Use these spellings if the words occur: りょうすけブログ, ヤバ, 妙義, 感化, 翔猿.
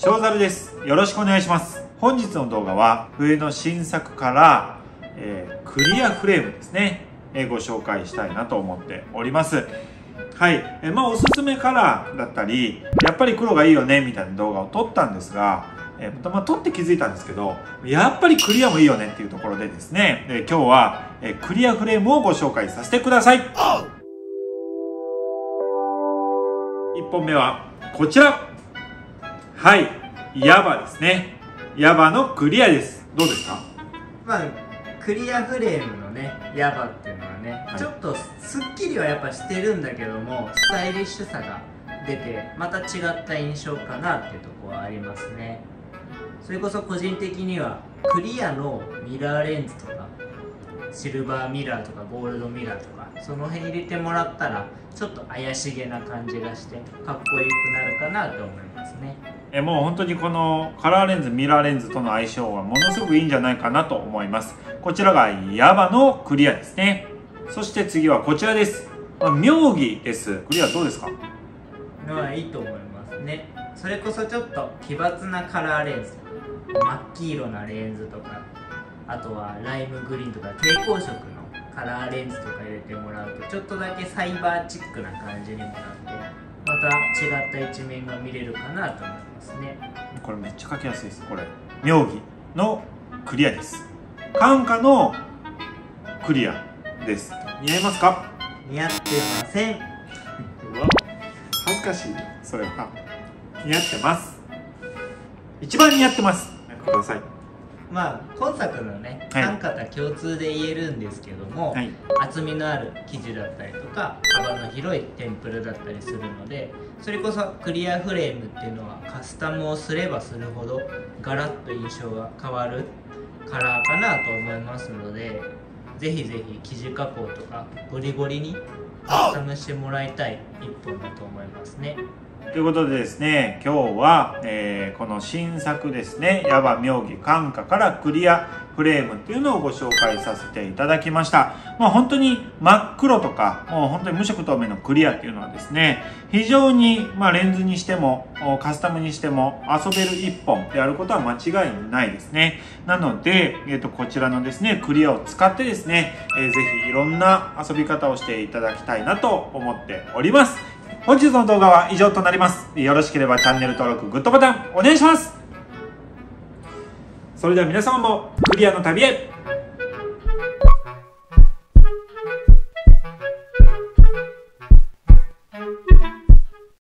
翔猿です。よろしくお願いします。本日の動画は冬の新作から、クリアフレームですね、ご紹介したいなと思っております。はい、おすすめカラーだったりやっぱり黒がいいよねみたいな動画を撮ったんですが、撮って気づいたんですけど、やっぱりクリアもいいよねっていうところでですね、今日は、クリアフレームをご紹介させてください。1本目はこちら。はい、ヤバですね。ヤバのクリアです。どうですか？まあ、クリアフレームのね、ヤバっていうのはね、はい、ちょっとスッキリはやっぱしてるんだけども、スタイリッシュさが出て、また違った印象かなっていうところはありますね。それこそ個人的にはクリアのミラーレンズとかシルバーミラーとかゴールドミラーとかその辺入れてもらったらちょっと怪しげな感じがしてかっこよくなるかなと思いますね。もう本当にこのカラーレンズミラーレンズとの相性はものすごくいいんじゃないかなと思います。こちらがヤバのクリアですね。そして次はこちらです。妙義です。クリアどうですか？いいと思いますね。それこそちょっと奇抜なカラーレンズ、真っ黄色なレンズとか、あとはライムグリーンとか蛍光色のカラーレンズとか入れてもらうとちょっとだけサイバーチックな感じにもなって、また違った一面が見れるかなと思いますね。これめっちゃ描きやすいです。これ妙義のクリアです。感化のクリアです。似合いますか？似合ってません。恥ずかしい。それは似合ってます。一番似合ってます。ください。まあ今作のね、3型共通で言えるんですけども、はい、厚みのある生地だったりとか幅の広いテンプルだったりするので、それこそクリアフレームっていうのはカスタムをすればするほどガラッと印象が変わるカラーかなと思いますので、ぜひぜひ生地加工とかゴリゴリにカスタムしてもらいたい一本だと思いますね。ということでですね、今日は、この新作ですね、ヤバ妙義感化からクリアフレームっていうのをご紹介させていただきました。まあ本当に真っ黒とか、もう本当に無色透明のクリアっていうのはですね、非常にまあレンズにしてもカスタムにしても遊べる一本であることは間違いないですね。なので、こちらのですね、クリアを使ってですね、ぜひいろんな遊び方をしていただきたいなと思っております。本日の動画は以上となります。よろしければチャンネル登録、グッドボタンお願いします。それでは皆様もクリアの旅へ。